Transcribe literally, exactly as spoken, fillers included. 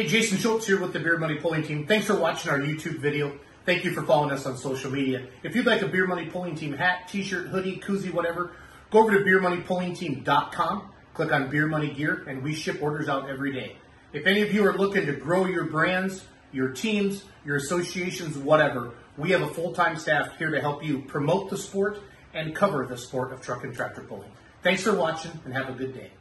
Hey, Jason Schultz here with the Beer Money Pulling Team. Thanks for watching our YouTube video. Thank you for following us on social media. If you'd like a Beer Money Pulling Team hat, t-shirt, hoodie, koozie, whatever, go over to beer money pulling team dot com, click on Beer Money Gear, and we ship orders out every day. If any of you are looking to grow your brands, your teams, your associations, whatever, we have a full-time staff here to help you promote the sport and cover the sport of truck and tractor pulling. Thanks for watching and have a good day.